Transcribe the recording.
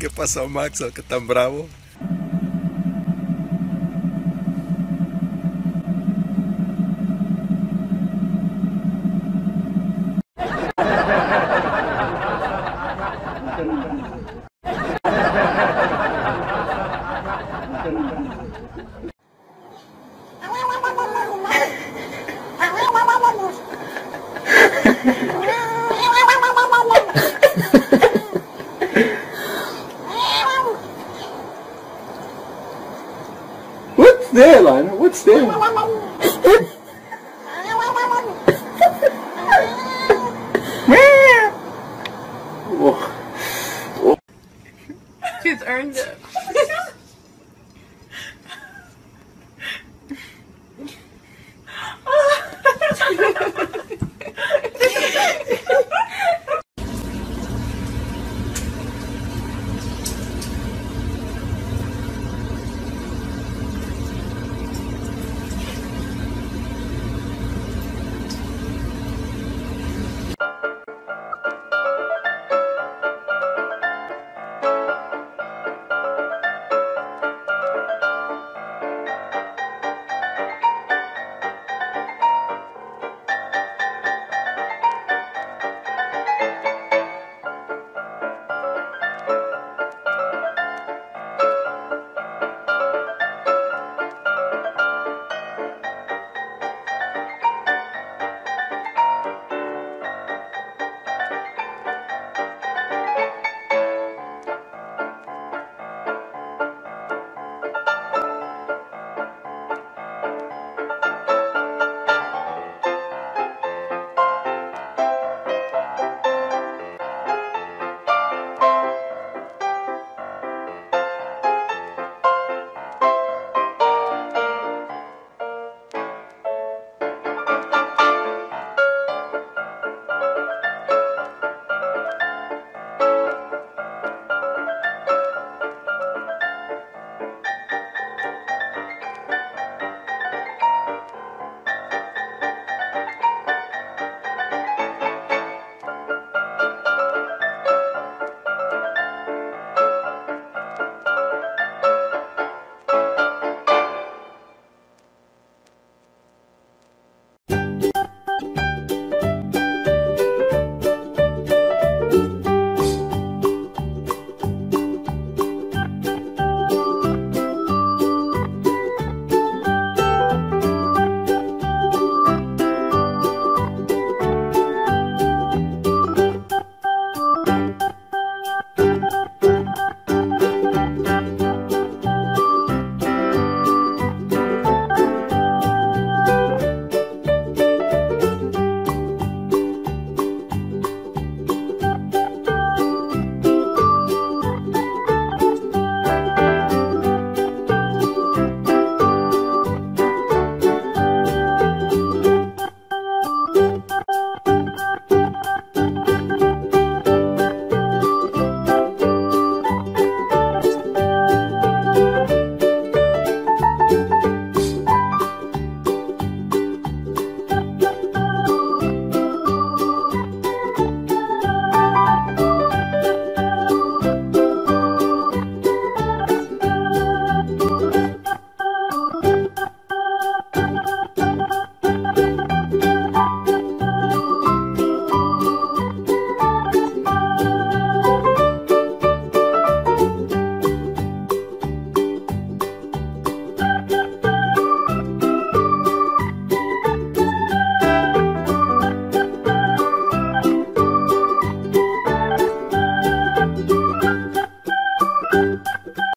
¿Qué pasó, Max? ¿Qué tan bravo? There, Lionel, what's there? She's earned it.